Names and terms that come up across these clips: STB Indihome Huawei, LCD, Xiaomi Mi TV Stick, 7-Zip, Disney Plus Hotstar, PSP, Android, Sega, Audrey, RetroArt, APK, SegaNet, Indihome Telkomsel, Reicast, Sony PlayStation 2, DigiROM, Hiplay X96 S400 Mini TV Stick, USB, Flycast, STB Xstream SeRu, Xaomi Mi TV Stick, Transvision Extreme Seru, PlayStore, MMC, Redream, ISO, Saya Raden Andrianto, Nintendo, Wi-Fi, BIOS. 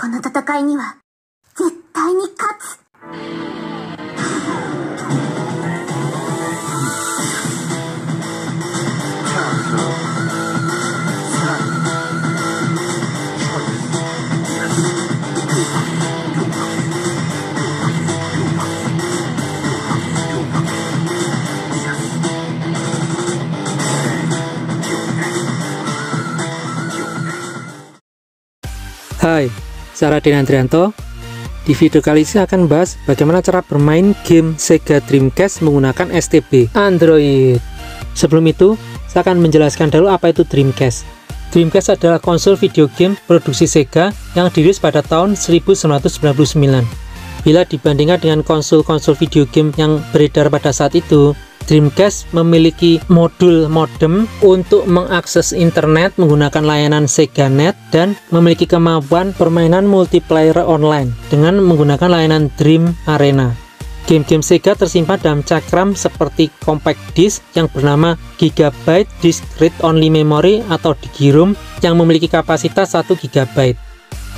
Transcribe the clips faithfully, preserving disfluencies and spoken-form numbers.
Hai, saya Raden Andrianto. Di video kali ini saya akan membahas bagaimana cara bermain game Sega Dreamcast menggunakan S T B Android. Sebelum itu, saya akan menjelaskan dahulu apa itu Dreamcast. Dreamcast adalah konsol video game produksi Sega yang dirilis pada tahun seribu sembilan ratus sembilan puluh sembilan. Bila dibandingkan dengan konsol-konsol video game yang beredar pada saat itu, Dreamcast memiliki modul modem untuk mengakses internet menggunakan layanan SegaNet dan memiliki kemampuan permainan multiplayer online dengan menggunakan layanan Dream Arena. Game-game Sega tersimpan dalam cakram seperti compact disc yang bernama Gigabyte Disc Read Only Memory atau DigiROM yang memiliki kapasitas satu gigabyte.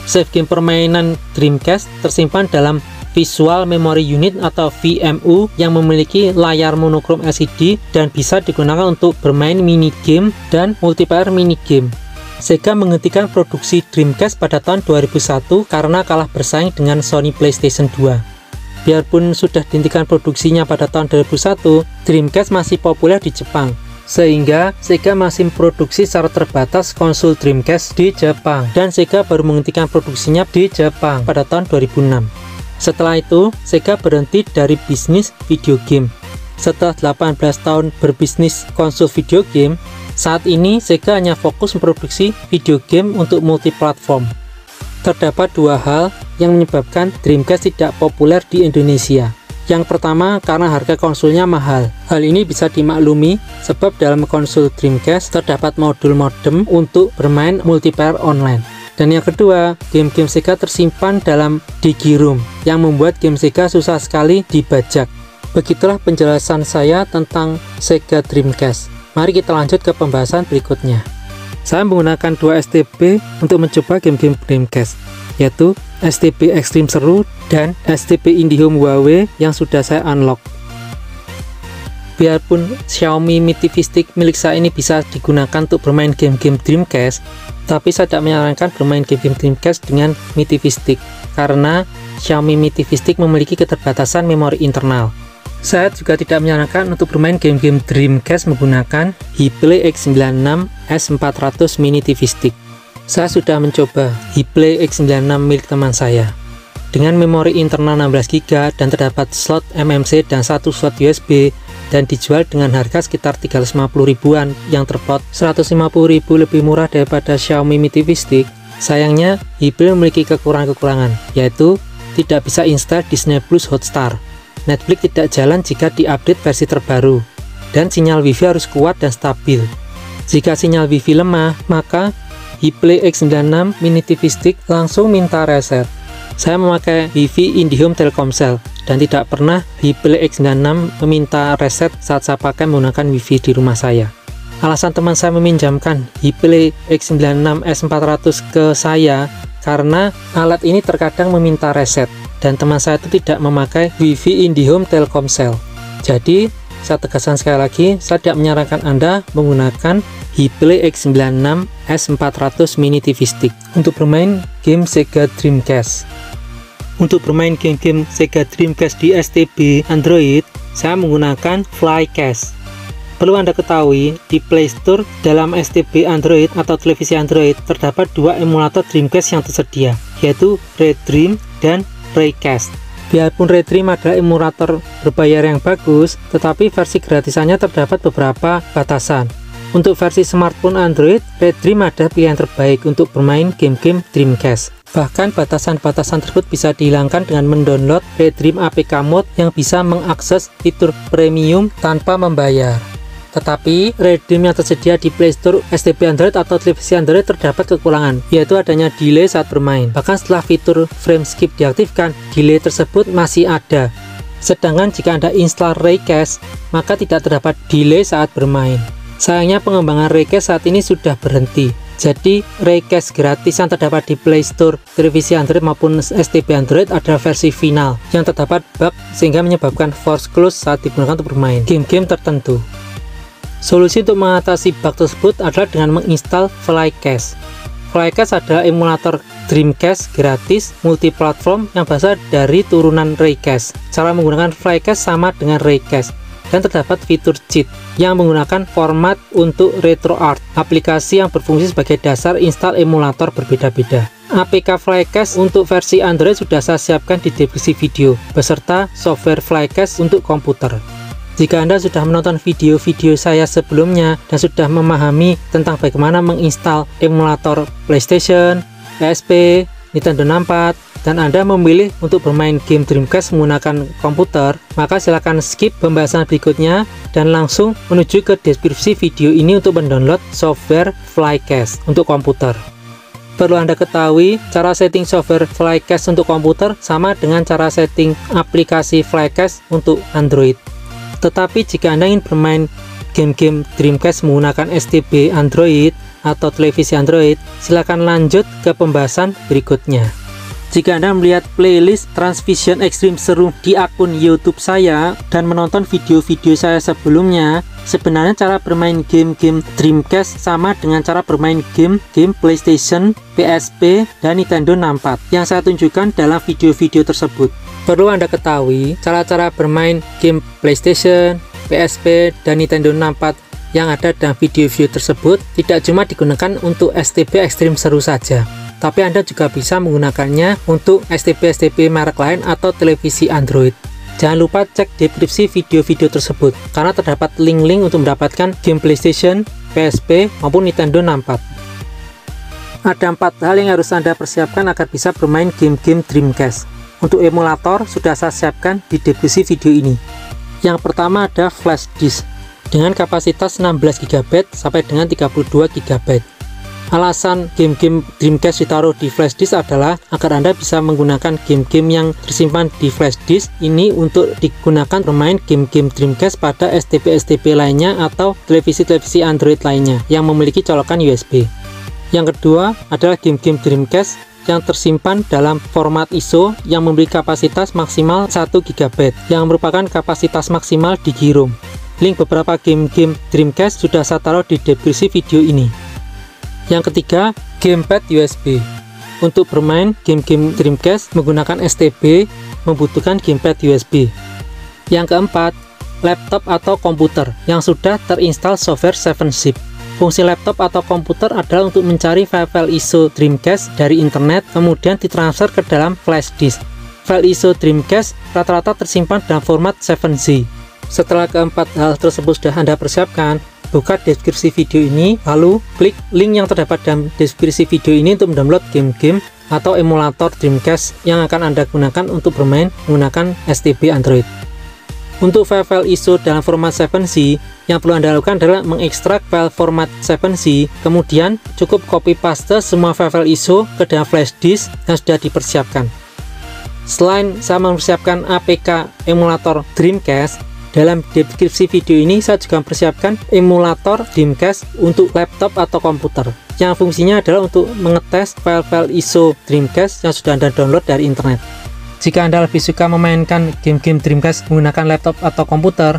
Save game permainan Dreamcast tersimpan dalam Visual Memory Unit atau V M U yang memiliki layar monokrom L C D dan bisa digunakan untuk bermain minigame dan multiplayer minigame. Sega menghentikan produksi Dreamcast pada tahun dua ribu satu karena kalah bersaing dengan Sony PlayStation dua. Biarpun sudah dihentikan produksinya pada tahun dua ribu satu, Dreamcast masih populer di Jepang, sehingga Sega masih memproduksi secara terbatas konsol Dreamcast di Jepang, dan Sega baru menghentikan produksinya di Jepang pada tahun dua ribu enam. Setelah itu, Sega berhenti dari bisnis video game. Setelah delapan belas tahun berbisnis konsol video game, saat ini Sega hanya fokus memproduksi video game untuk multiplatform. Terdapat dua hal yang menyebabkan Dreamcast tidak populer di Indonesia. Yang pertama, karena harga konsolnya mahal. Hal ini bisa dimaklumi sebab dalam konsol Dreamcast terdapat modul modem untuk bermain multiplayer online. Dan yang kedua, game-game Sega tersimpan dalam DigiROM yang membuat game Sega susah sekali dibajak. Begitulah penjelasan saya tentang Sega Dreamcast. Mari kita lanjut ke pembahasan berikutnya. Saya menggunakan dua S T B untuk mencoba game-game Dreamcast, yaitu S T B Xstream SeRu dan S T B Indihome Huawei yang sudah saya unlock. Biarpun Xiaomi Mi T V Stick milik saya ini bisa digunakan untuk bermain game-game Dreamcast, tapi saya tidak menyarankan bermain game-game Dreamcast dengan Mi T V Stick karena Xiaomi Mi T V Stick memiliki keterbatasan memori internal. Saya juga tidak menyarankan untuk bermain game-game Dreamcast menggunakan Hiplay X sembilan enam S empat ratus Mini T V Stick. Saya sudah mencoba Hiplay X sembilan enam milik teman saya dengan memori internal enam belas giga byte dan terdapat slot M M C dan satu slot U S B, dan dijual dengan harga sekitar tiga ratus lima puluh ribuan yang terpot seratus lima puluh ribu lebih murah daripada Xiaomi Mi T V Stick. Sayangnya, Hiplay memiliki kekurangan-kekurangan, yaitu tidak bisa install Disney Plus Hotstar, Netflix tidak jalan jika diupdate versi terbaru, dan sinyal wifi harus kuat dan stabil. Jika sinyal wifi lemah, maka Hiplay X sembilan enam Mini T V Stick langsung minta reset. Saya memakai wifi Indihome Telkomsel dan tidak pernah Hiplay X sembilan enam meminta reset saat saya pakai menggunakan wifi di rumah saya. Alasan teman saya meminjamkan Hiplay X sembilan enam S empat ratus ke saya karena alat ini terkadang meminta reset dan teman saya itu tidak memakai wifi Indihome Telkomsel. Jadi saya tegaskan sekali lagi, saya tidak menyarankan Anda menggunakan Hiplay X sembilan enam S empat ratus Mini T V Stick untuk bermain game Sega Dreamcast. Untuk bermain game-game Sega Dreamcast di S T B Android, saya menggunakan Flycast. Perlu Anda ketahui, di PlayStore dalam S T B Android atau televisi Android terdapat dua emulator Dreamcast yang tersedia, yaitu Redream dan Reicast. Biarpun Redream adalah emulator berbayar yang bagus, tetapi versi gratisannya terdapat beberapa batasan. Untuk versi smartphone Android, Redream adalah pilihan terbaik untuk bermain game-game Dreamcast. Bahkan batasan-batasan tersebut bisa dihilangkan dengan mendownload Redream A P K Mode yang bisa mengakses fitur premium tanpa membayar. Tetapi, Redream yang tersedia di PlayStore S T B Android atau televisi Android terdapat kekurangan, yaitu adanya delay saat bermain. Bahkan setelah fitur frame skip diaktifkan, delay tersebut masih ada. Sedangkan jika Anda install Reicast, maka tidak terdapat delay saat bermain. Sayangnya pengembangan Reicast saat ini sudah berhenti. Jadi Reicast gratisan terdapat di PlayStore televisi Android maupun S T B Android ada versi final yang terdapat bug sehingga menyebabkan force close saat digunakan untuk bermain game-game tertentu. Solusi untuk mengatasi bug tersebut adalah dengan menginstal Flycast. Flycast adalah emulator Dreamcast gratis multiplatform yang berasal dari turunan Reicast. Cara menggunakan Flycast sama dengan Reicast dan terdapat fitur cheat yang menggunakan format untuk RetroArt, aplikasi yang berfungsi sebagai dasar install emulator berbeda-beda. A P K Flycast untuk versi Android sudah saya siapkan di deskripsi video, beserta software Flycast untuk komputer. Jika Anda sudah menonton video-video saya sebelumnya dan sudah memahami tentang bagaimana menginstal emulator PlayStation, P S P, Nintendo enam puluh empat, dan Anda memilih untuk bermain game Dreamcast menggunakan komputer, maka silakan skip pembahasan berikutnya dan langsung menuju ke deskripsi video ini untuk mendownload software Flycast untuk komputer. Perlu Anda ketahui, cara setting software Flycast untuk komputer sama dengan cara setting aplikasi Flycast untuk Android. Tetapi jika Anda ingin bermain game-game Dreamcast menggunakan S T B Android atau televisi Android, silakan lanjut ke pembahasan berikutnya. Jika Anda melihat playlist Transvision Extreme Seru di akun YouTube saya dan menonton video-video saya sebelumnya, sebenarnya cara bermain game-game Dreamcast sama dengan cara bermain game-game PlayStation, P S P, dan Nintendo enam puluh empat yang saya tunjukkan dalam video-video tersebut. Perlu Anda ketahui, cara-cara bermain game PlayStation, P S P, dan Nintendo enam puluh empat yang ada dalam video-video tersebut tidak cuma digunakan untuk S T B Xstream Seru saja, tapi Anda juga bisa menggunakannya untuk S T B S T B merek lain atau televisi Android. Jangan lupa cek deskripsi video-video tersebut karena terdapat link-link untuk mendapatkan game PlayStation, P S P, maupun Nintendo enam puluh empat. Ada empat hal yang harus Anda persiapkan agar bisa bermain game-game Dreamcast. Untuk emulator sudah saya siapkan di deskripsi video ini. Yang pertama ada flash disk dengan kapasitas enam belas giga byte sampai dengan tiga puluh dua giga byte. Alasan game-game Dreamcast ditaruh di flash disk adalah agar Anda bisa menggunakan game-game yang tersimpan di flash disk ini untuk digunakan bermain game-game Dreamcast pada S T B S T B lainnya atau televisi-televisi Android lainnya yang memiliki colokan U S B. Yang kedua adalah game-game Dreamcast yang tersimpan dalam format I S O yang memiliki kapasitas maksimal satu giga byte yang merupakan kapasitas maksimal DigiROM. Link beberapa game-game Dreamcast sudah saya taruh di deskripsi video ini. Yang ketiga, gamepad U S B. Untuk bermain game-game Dreamcast menggunakan S T B membutuhkan gamepad U S B. Yang keempat, laptop atau komputer yang sudah terinstall software seven zip. Fungsi laptop atau komputer adalah untuk mencari file-file I S O Dreamcast dari internet kemudian ditransfer ke dalam flash disk. File I S O Dreamcast rata-rata tersimpan dalam format seven zip. Setelah keempat hal tersebut sudah Anda persiapkan, buka deskripsi video ini, lalu klik link yang terdapat dalam deskripsi video ini untuk mendownload game-game atau emulator Dreamcast yang akan Anda gunakan untuk bermain menggunakan S T B Android. Untuk file-file I S O dalam format seven zip, yang perlu Anda lakukan adalah mengekstrak file format seven zip, kemudian cukup copy paste semua file-file I S O ke dalam flash disk yang sudah dipersiapkan. Selain saya mempersiapkan A P K emulator Dreamcast, dalam deskripsi video ini saya juga mempersiapkan emulator Dreamcast untuk laptop atau komputer yang fungsinya adalah untuk mengetes file-file I S O Dreamcast yang sudah Anda download dari internet. Jika Anda lebih suka memainkan game-game Dreamcast menggunakan laptop atau komputer,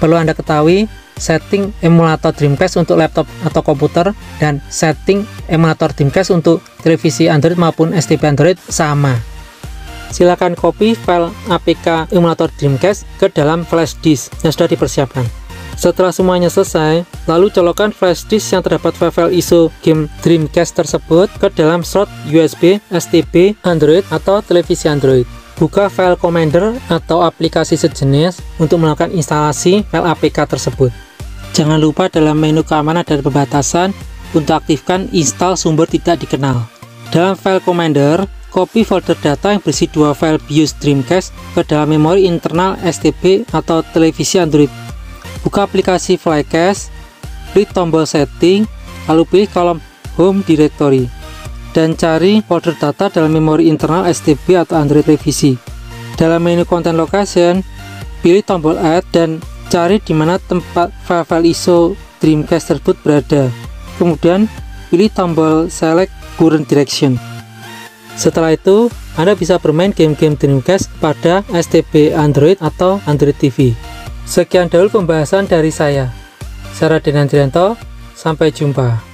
perlu Anda ketahui setting emulator Dreamcast untuk laptop atau komputer dan setting emulator Dreamcast untuk televisi Android maupun S T B Android sama. Silakan copy file A P K emulator Dreamcast ke dalam flash disk yang sudah dipersiapkan. Setelah semuanya selesai, lalu colokan flash disk yang terdapat file-file I S O game Dreamcast tersebut ke dalam slot U S B S T B Android atau televisi Android. Buka file Commander atau aplikasi sejenis untuk melakukan instalasi file A P K tersebut. Jangan lupa dalam menu keamanan dan pembatasan untuk aktifkan install sumber tidak dikenal. Dalam file Commander, copy folder data yang berisi dua file BIOS Dreamcast ke dalam memori internal S T B atau televisi Android. Buka aplikasi Flycast, klik tombol setting, lalu pilih kolom Home Directory, dan cari folder data dalam memori internal S T B atau Android televisi. Dalam menu Content Location, pilih tombol Add dan cari di mana tempat file-file I S O Dreamcast tersebut berada. Kemudian pilih tombol Select Current Direction. Setelah itu, Anda bisa bermain game-game Dreamcast pada S T B Android atau Android T V. Sekian dahulu pembahasan dari saya, Saya Raden Andrianto. Sampai jumpa.